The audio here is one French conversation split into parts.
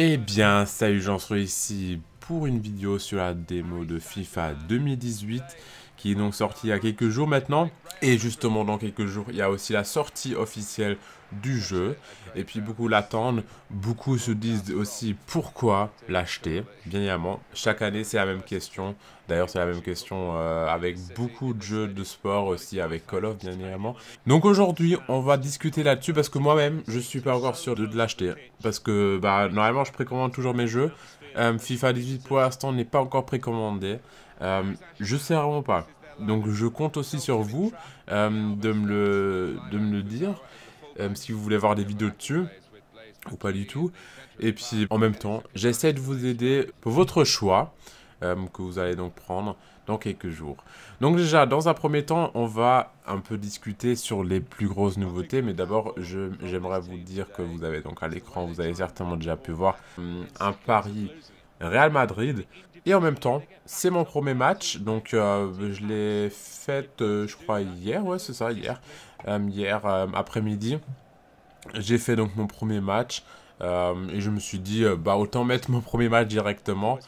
Eh bien, salut, j'en suis ici pour une vidéo sur la démo de FIFA 2018 qui est donc sortie il y a quelques jours maintenant. Et justement, dans quelques jours, il y a aussi la sortie officielle du jeu. Et puis, beaucoup l'attendent. Beaucoup se disent aussi pourquoi l'acheter, bien évidemment. Chaque année, c'est la même question. D'ailleurs, c'est la même question avec beaucoup de jeux de sport aussi, avec Call of, bien évidemment. Donc, aujourd'hui, on va discuter là-dessus parce que moi-même, je suis pas encore sûr de l'acheter. Parce que, bah, normalement, je précommande toujours mes jeux. FIFA 18, pour l'instant, n'est pas encore précommandé. Je sais vraiment pas. Donc je compte aussi sur vous de me le dire, si vous voulez voir des vidéos dessus, ou pas du tout. Et puis en même temps, j'essaie de vous aider pour votre choix, que vous allez donc prendre dans quelques jours. Donc déjà, dans un premier temps, on va un peu discuter sur les plus grosses nouveautés. Mais d'abord, j'aimerais vous dire que vous avez donc à l'écran, vous avez certainement déjà pu voir un Paris Real Madrid. Et en même temps, c'est mon premier match, donc je l'ai fait, je crois, hier, ouais, c'est ça, hier. Hier après-midi, j'ai fait donc mon premier match, et je me suis dit, bah autant mettre mon premier match directement,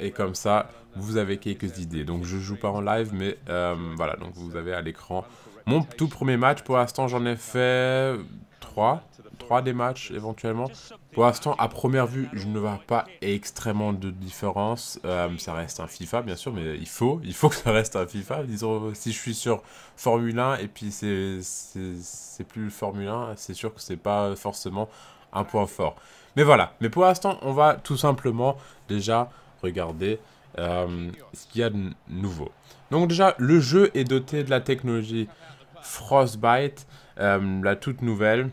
et comme ça, vous avez quelques idées. Donc je joue pas en live, mais voilà, donc vous avez à l'écran mon tout premier match. Pour l'instant, j'en ai fait 3 des matchs éventuellement. Pour l'instant, à première vue, je ne vois pas extrêmement de différence. Ça reste un FIFA, bien sûr, mais il faut que ça reste un FIFA. Disons, si je suis sur Formule 1 et puis c'est plus Formule 1, c'est sûr que c'est pas forcément un point fort. Mais voilà. Mais pour l'instant, on va tout simplement déjà regarder ce qu'il y a de nouveau. Donc déjà, le jeu est doté de la technologie Frostbite, la toute nouvelle.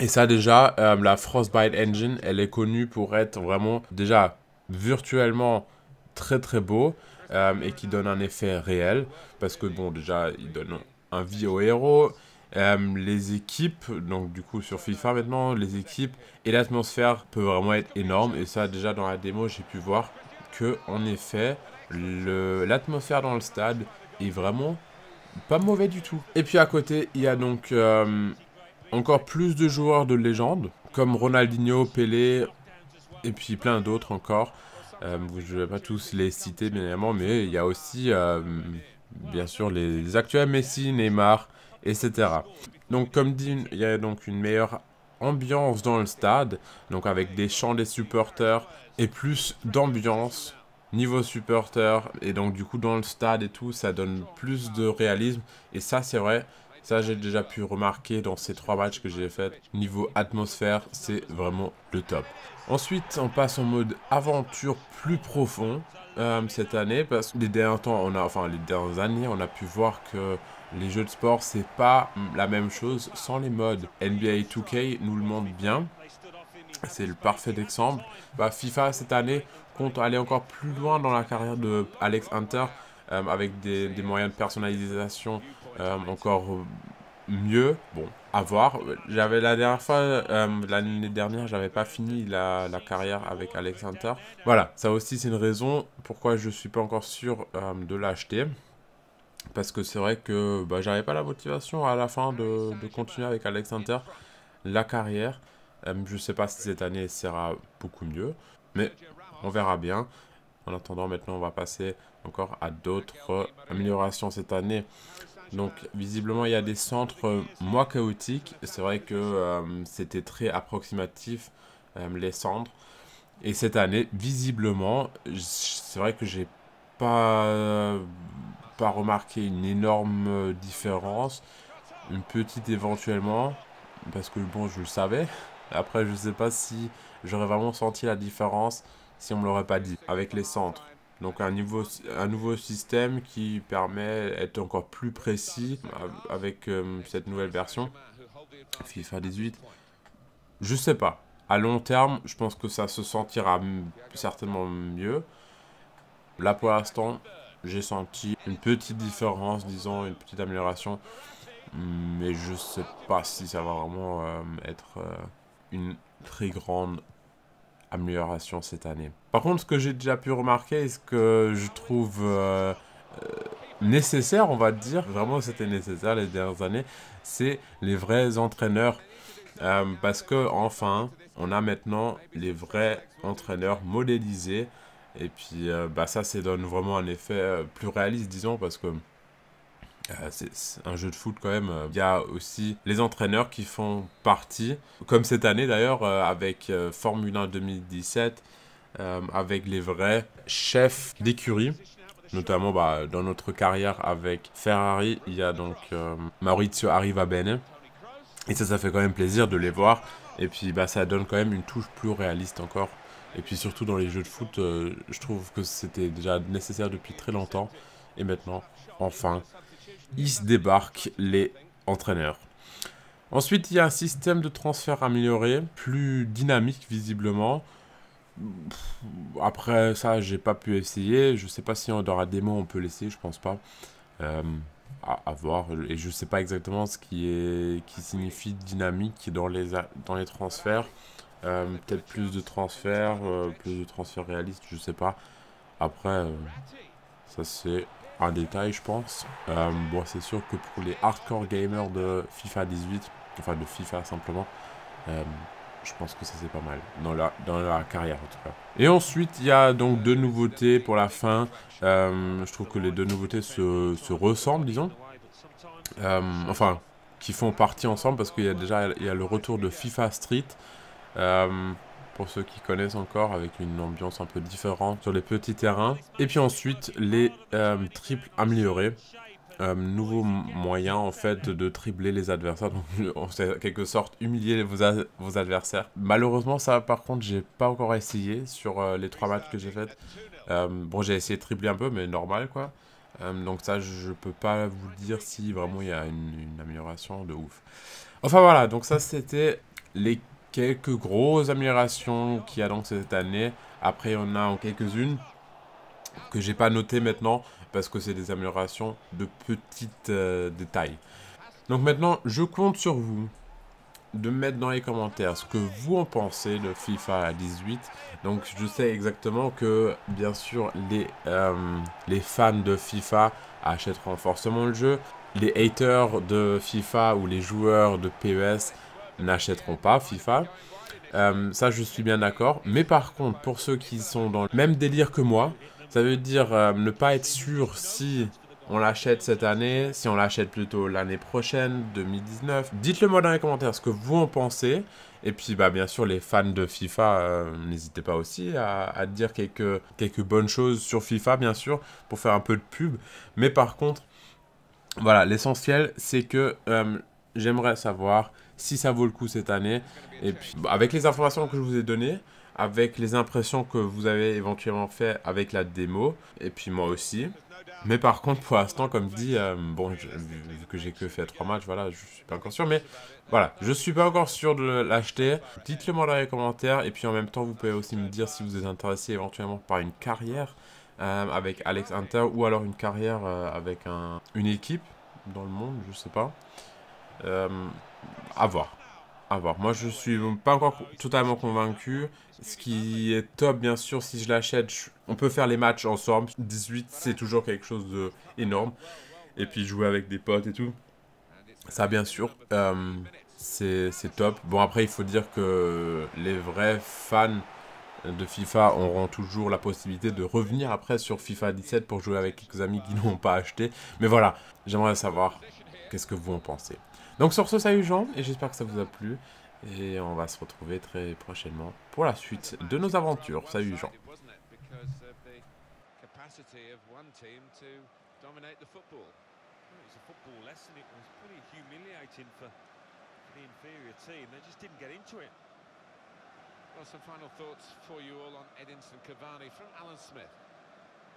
Et ça déjà, la Frostbite Engine, elle est connue pour être vraiment déjà virtuellement très très beau et qui donne un effet réel. Parce que bon, déjà, il donne un vie au héros, les équipes, donc du coup sur FIFA maintenant, les équipes et l'atmosphère peut vraiment être énorme. Et ça déjà dans la démo, j'ai pu voir que en effet, l'atmosphère dans le stade est vraiment pas mauvais du tout. Et puis à côté, il y a donc encore plus de joueurs de légende, comme Ronaldinho, Pelé, et puis plein d'autres encore. Je ne vais pas tous les citer, bien évidemment, mais il y a aussi, bien sûr, les actuels Messi, Neymar, etc. Donc, comme dit, il y a donc une meilleure ambiance dans le stade, donc avec des chants des supporters, et plus d'ambiance niveau supporter, et donc du coup dans le stade et tout, ça donne plus de réalisme, et ça c'est vrai, ça j'ai déjà pu remarquer dans ces 3 matchs que j'ai fait, niveau atmosphère, c'est vraiment le top. Ensuite, on passe en mode aventure plus profond cette année, parce que les derniers temps, les dernières années, on a pu voir que les jeux de sport, c'est pas la même chose sans les modes. NBA 2K nous le montre bien, c'est le parfait exemple. Bah, FIFA cette année compte aller encore plus loin dans la carrière de Alex Hunter avec des moyens de personnalisation encore mieux. Bon, à voir. J'avais la dernière fois, l'année dernière, j'avais pas fini la carrière avec Alex Hunter. Voilà, ça aussi c'est une raison pourquoi je suis pas encore sûr de l'acheter. Parce que c'est vrai que bah, j'avais pas la motivation à la fin de continuer avec Alex Hunter la carrière. Je sais pas si cette année sera beaucoup mieux, mais on verra bien. En attendant, maintenant, on va passer encore à d'autres améliorations cette année. Donc, visiblement, il y a des centres moins chaotiques. C'est vrai que c'était très approximatif, les centres. Et cette année, visiblement, c'est vrai que j'ai pas remarqué une énorme différence. Une petite éventuellement, parce que bon, je le savais. Après, je sais pas si j'aurais vraiment senti la différence si on me l'aurait pas dit avec les centres. Donc un nouveau système qui permet d'être encore plus précis avec cette nouvelle version FIFA 18. Je sais pas. À long terme, je pense que ça se sentira certainement mieux. Là pour l'instant, j'ai senti une petite différence, disons une petite amélioration, mais je sais pas si ça va vraiment être une très grande amélioration cette année. Par contre, ce que j'ai déjà pu remarquer et ce que je trouve nécessaire, on va dire, vraiment c'était nécessaire les dernières années, c'est les vrais entraîneurs. Parce que enfin, on a maintenant les vrais entraîneurs modélisés. Et puis, ça donne vraiment un effet plus réaliste, disons, parce que c'est un jeu de foot quand même. Il y a aussi les entraîneurs qui font partie, comme cette année d'ailleurs, avec Formule 1 2017, avec les vrais chefs d'écurie. Notamment dans notre carrière avec Ferrari, il y a donc Maurizio Arrivabene. Et ça fait quand même plaisir de les voir. Et puis ça donne quand même une touche plus réaliste encore. Et puis surtout dans les jeux de foot, je trouve que c'était déjà nécessaire depuis très longtemps. Et maintenant, enfin, ils se débarquent les entraîneurs. Ensuite, il y a un système de transfert amélioré, plus dynamique visiblement. Après ça, j'ai pas pu essayer. Je sais pas si dans la démo on peut l'essayer, je pense pas. À voir. Et je sais pas exactement ce qui signifie dynamique dans les transferts. Peut-être plus de transferts réalistes, je sais pas. Après, ça c'est un détail, je pense. C'est sûr que pour les hardcore gamers de FIFA 18, enfin de FIFA simplement, je pense que ça c'est pas mal, dans la carrière en tout cas. Et ensuite, il y a donc deux nouveautés pour la fin. Je trouve que les deux nouveautés se ressemblent, disons. Qui font partie ensemble, parce qu'il y a déjà le retour de FIFA Street. Pour ceux qui connaissent encore, avec une ambiance un peu différente sur les petits terrains. Et puis ensuite, les triples améliorés. Nouveau moyen en fait de tripler les adversaires, donc en quelque sorte humilier vos adversaires. Malheureusement ça par contre j'ai pas encore essayé sur les 3 matchs que j'ai fait. J'ai essayé de tripler un peu mais normal quoi. Donc ça je peux pas vous dire si vraiment il y a une amélioration de ouf. Enfin voilà, donc ça c'était les quelques grosses améliorations qu'il y a donc cette année. Après on a quelques-unes que j'ai pas noté maintenant parce que c'est des améliorations de petits détails. Donc maintenant, je compte sur vous de mettre dans les commentaires ce que vous en pensez de FIFA 18. Donc je sais exactement que bien sûr les fans de FIFA achèteront forcément le jeu, les haters de FIFA ou les joueurs de PES n'achèteront pas FIFA. Ça je suis bien d'accord, mais par contre pour ceux qui sont dans le même délire que moi, ça veut dire ne pas être sûr si on l'achète cette année, si on l'achète plutôt l'année prochaine, 2019. Dites-le moi dans les commentaires ce que vous en pensez. Et puis bien sûr les fans de FIFA, n'hésitez pas aussi à dire quelques bonnes choses sur FIFA bien sûr, pour faire un peu de pub. Mais par contre, voilà, l'essentiel c'est que j'aimerais savoir si ça vaut le coup cette année. Et puis avec les informations que je vous ai données, avec les impressions que vous avez éventuellement fait avec la démo, et puis moi aussi. Mais par contre, pour l'instant, comme dit, vu que j'ai que fait 3 matchs, voilà, je suis pas encore sûr, mais voilà, je suis pas encore sûr de l'acheter. Dites-le moi dans les commentaires, et puis en même temps, vous pouvez aussi me dire si vous êtes intéressé éventuellement par une carrière avec Alex Hunter, ou alors une carrière avec une équipe dans le monde, je sais pas. À voir. Moi je suis pas encore totalement convaincu. Ce qui est top bien sûr, si je l'achète, on peut faire les matchs ensemble. 18 c'est toujours quelque chose d'énorme. Et puis jouer avec des potes et tout. Ça bien sûr, c'est top. Bon après il faut dire que les vrais fans de FIFA auront toujours la possibilité de revenir après sur FIFA 17 pour jouer avec quelques amis qui n'ont pas acheté. Mais voilà, j'aimerais savoir qu'est-ce que vous en pensez. Donc sur ce, salut Jean, et j'espère que ça vous a plu, et on va se retrouver très prochainement pour la suite de nos aventures. Salut Jean.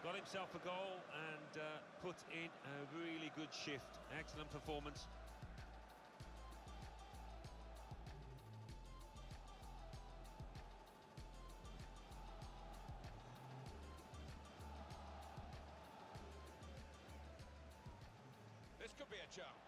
Got himself a goal and put in a really good shift. Excellent performance. This could be a chance.